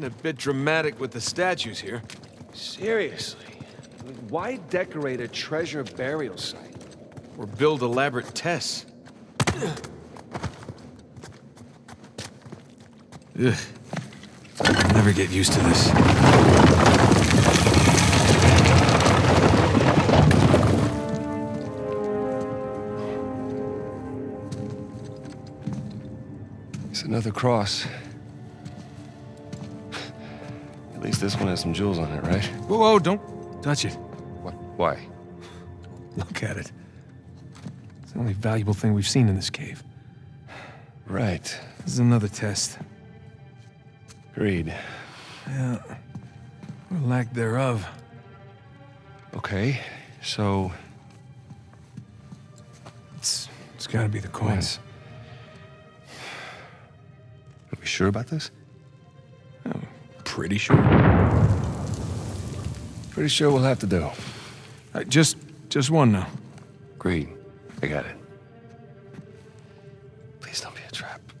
getting a bit dramatic with the statues here. Seriously, I mean, why decorate a treasure burial site? Or build elaborate tests? Ugh. I'll never get used to this. It's another cross. At least this one has some jewels on it, right? Whoa, whoa, don't touch it. What? Why? Look at it. It's the only valuable thing we've seen in this cave. Right. This is another test. Read. Yeah, or lack thereof. Okay, so... It's gotta be the coins. Are we sure about this? I'm pretty sure. Pretty sure we'll have to do. Just one now. Great, I got it. Please don't be a trap.